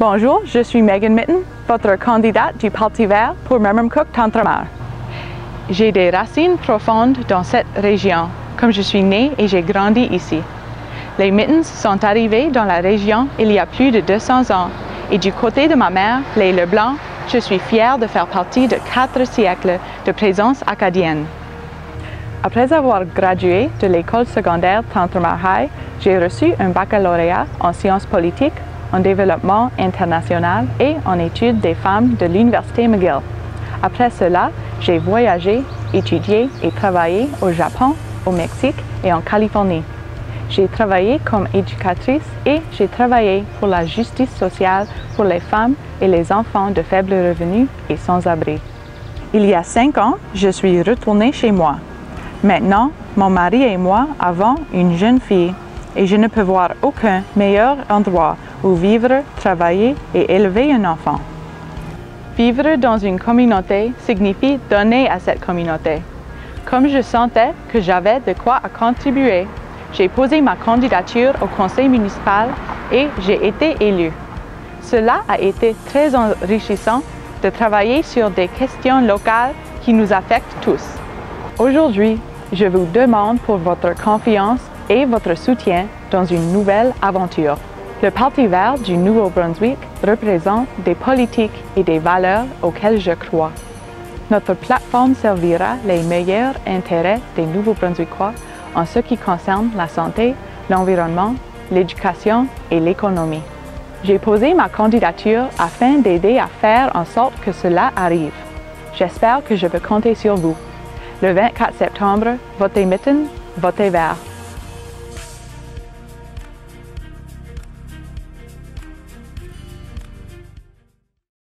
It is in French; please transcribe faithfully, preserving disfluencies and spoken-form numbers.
Bonjour, je suis Megan Mitton, votre candidate du Parti vert pour Memramcook-Tantramar. J'ai des racines profondes dans cette région, comme je suis née et j'ai grandi ici. Les Mittons sont arrivés dans la région il y a plus de deux cents ans et du côté de ma mère, les Leblanc, je suis fière de faire partie de quatre siècles de présence acadienne. Après avoir gradué de l'école secondaire Tantramar High, j'ai reçu un baccalauréat en sciences politiques, en développement international et en études des femmes de l'Université McGill. Après cela, j'ai voyagé, étudié et travaillé au Japon, au Mexique et en Californie. J'ai travaillé comme éducatrice et j'ai travaillé pour la justice sociale pour les femmes et les enfants de faibles revenus et sans-abri. Il y a cinq ans, je suis retournée chez moi. Maintenant, mon mari et moi avons une jeune fille et je ne peux voir aucun meilleur endroit où vivre, travailler et élever un enfant. Vivre dans une communauté signifie donner à cette communauté. Comme je sentais que j'avais de quoi à contribuer, j'ai posé ma candidature au conseil municipal et j'ai été élue. Cela a été très enrichissant de travailler sur des questions locales qui nous affectent tous. Aujourd'hui, je vous demande pour votre confiance et votre soutien dans une nouvelle aventure. Le Parti vert du Nouveau-Brunswick représente des politiques et des valeurs auxquelles je crois. Notre plateforme servira les meilleurs intérêts des Nouveaux-Brunswickois en ce qui concerne la santé, l'environnement, l'éducation et l'économie. J'ai posé ma candidature afin d'aider à faire en sorte que cela arrive. J'espère que je peux compter sur vous. Le vingt-quatre septembre, votez Mitton, votez vert.